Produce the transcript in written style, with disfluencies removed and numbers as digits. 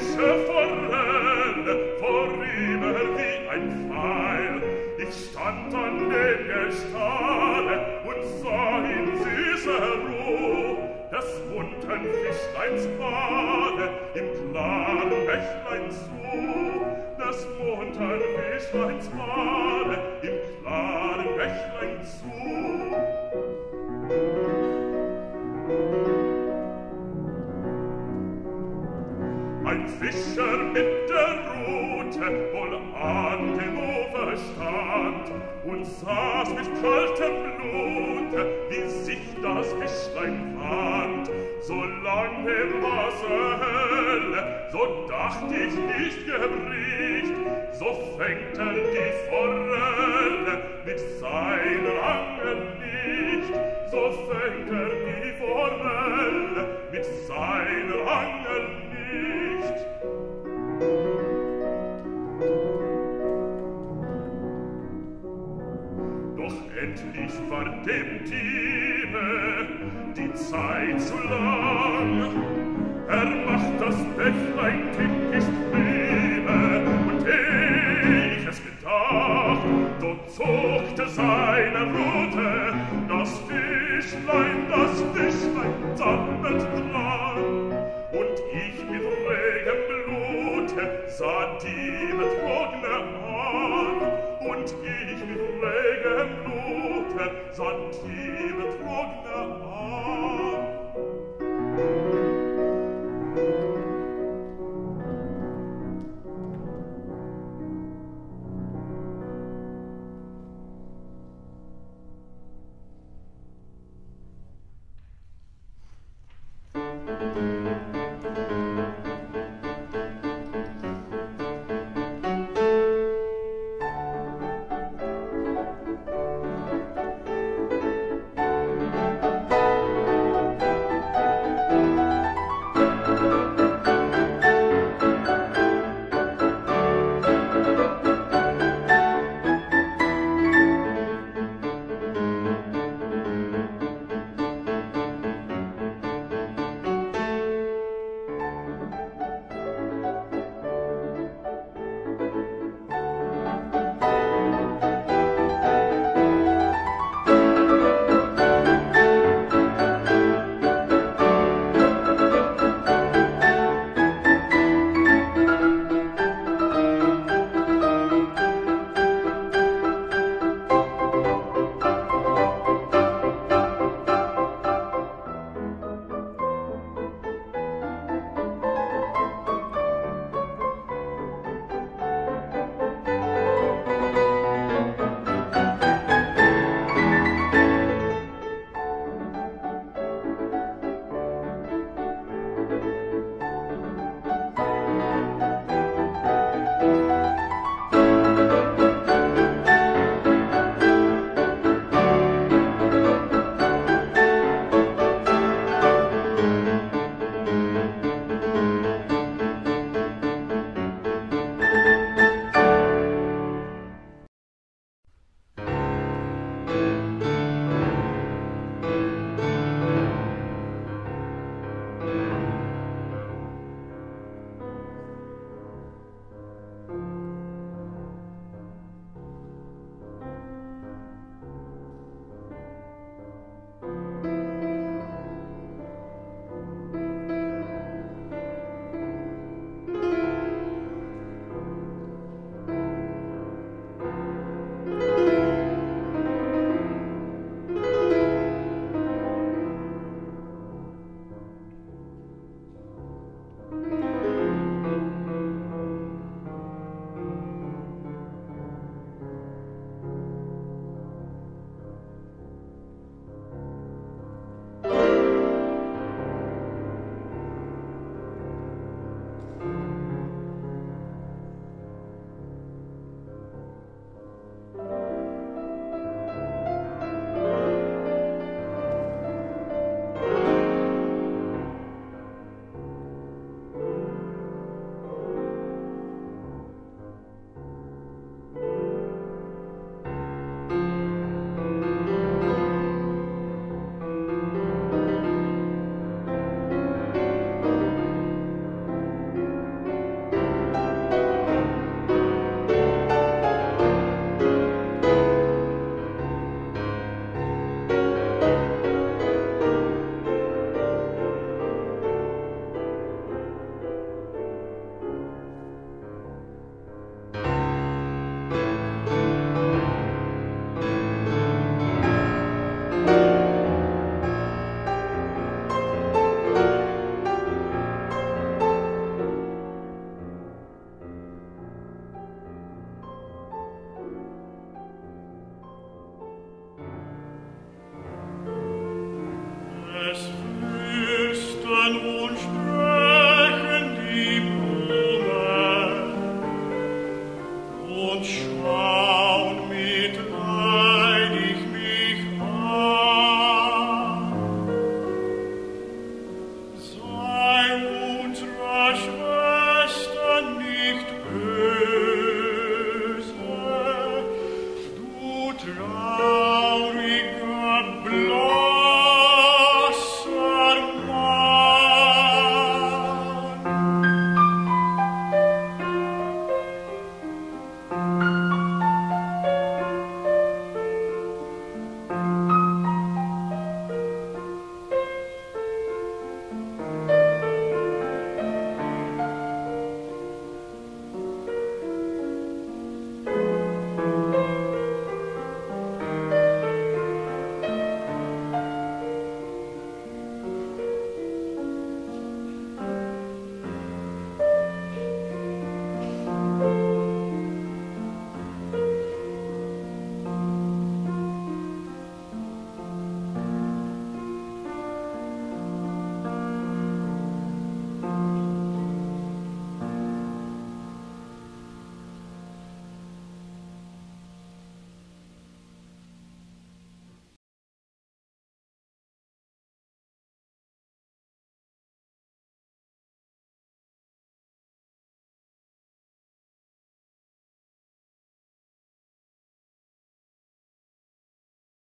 frische Forelle, vorüber wie ein Pfeil. Ich stand an dem Gestade und sah in süßer Ruhe des bunten Fischleins Bade im klaren Bächlein zu. Des bunten Fischleins Bade im klaren Bächlein zu. Ein Fischer mit der Rute wohl an dem Ufer stand und saß mit kaltem Blute, wie sich das Fischlein wand. So lang im Wasser helle, so dacht ich nicht gebricht, so fängt er die Forelle mit seiner Angel nicht. So fängt er die Forelle mit seiner Angel nicht. Doch endlich war dem Diebe die Zeit zu lang. Macht das Bächlein tückisch beben, und ich es gedacht, dort zuckte seine Rute, das Fischlein sammelt lang. Und ich mit regem Blute sah die Betrogene an. Und ich mit regem Blute sah die Betrogene an.